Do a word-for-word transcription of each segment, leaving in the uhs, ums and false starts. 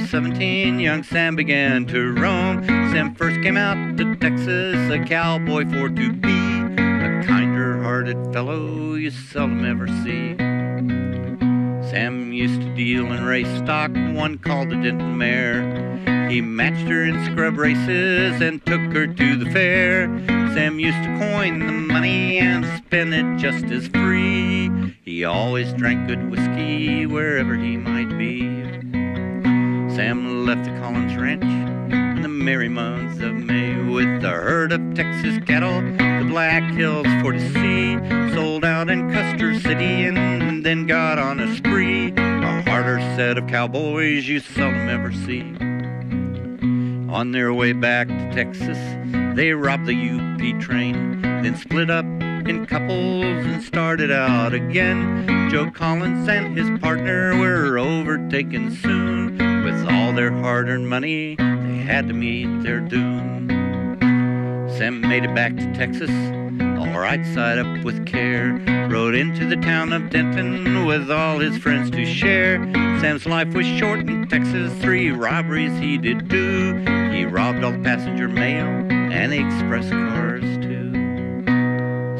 of seventeen, young Sam began to roam. Sam first came out to Texas, a cowboy for to be. A kinder-hearted fellow you seldom ever see. Sam used to deal in race stock, one called the Denton Mare. He matched her in scrub races and took her to the fair. Sam used to coin the money and spend it just as free. He always drank good whiskey wherever he might be. Sam left the Collins Ranch in the merry months of May with a herd of Texas cattle, the Black Hills for to see. Sold out in Custer City and then got on a spree. A harder set of cowboys you seldom ever see. On their way back to Texas, they robbed the U P train, then split up in couples and started out again. Joe Collins and his partner were overtaken soon. With all their hard-earned money, they had to meet their doom. Sam made it back to Texas, all right side up with care. Rode into the town of Denton with all his friends to share. Sam's life was short in Texas, three robberies he did do. He robbed all the passenger mail and the express cars too.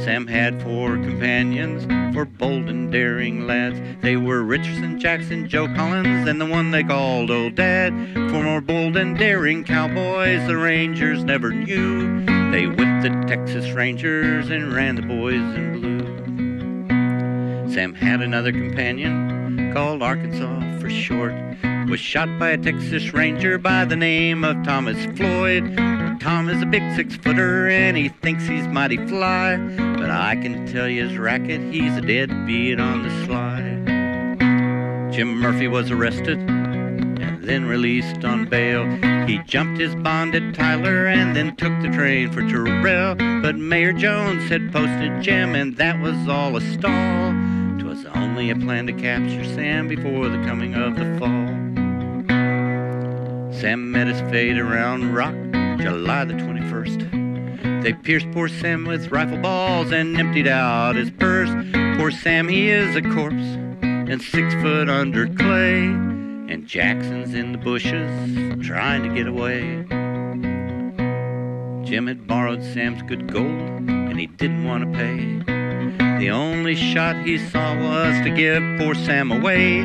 Sam had four companions, four bold and daring lads. They were Richardson, Jackson, Joe Collins, and the one they called Old Dad. Four more bold and daring cowboys the Rangers never knew. They whipped the Texas Rangers and ran the boys in blue. Sam had another companion, called Arkansas for short. Was shot by a Texas Ranger by the name of Thomas Floyd. Tom is a big six-footer and he thinks he's mighty fly, but I can tell you his racket, he's a deadbeat on the sly. Jim Murphy was arrested and then released on bail. He jumped his bond at Tyler and then took the train for Terrell. But Mayor Jones had posted Jim and that was all a stall. 'Twas only a plan to capture Sam before the coming of the fall. Sam met his fate around Rock, July the twenty-first. They pierced poor Sam with rifle balls and emptied out his purse. Poor Sam, he is a corpse and six foot under clay, and Jackson's in the bushes trying to get away. Jim had borrowed Sam's good gold and he didn't want to pay. The only shot he saw was to give poor Sam away.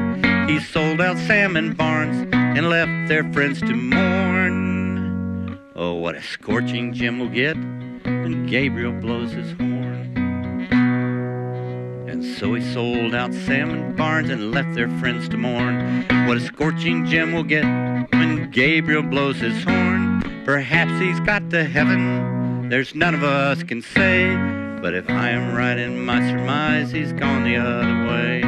He sold out Seaborn Barnes and left their friends to mourn. Oh, what a scorching Jim will get when Gabriel blows his horn. And so he sold out Seaborn Barnes and left their friends to mourn. What a scorching Jim will get when Gabriel blows his horn. Perhaps he's got to heaven, there's none of us can say. But if I am right in my surmise, he's gone the other way.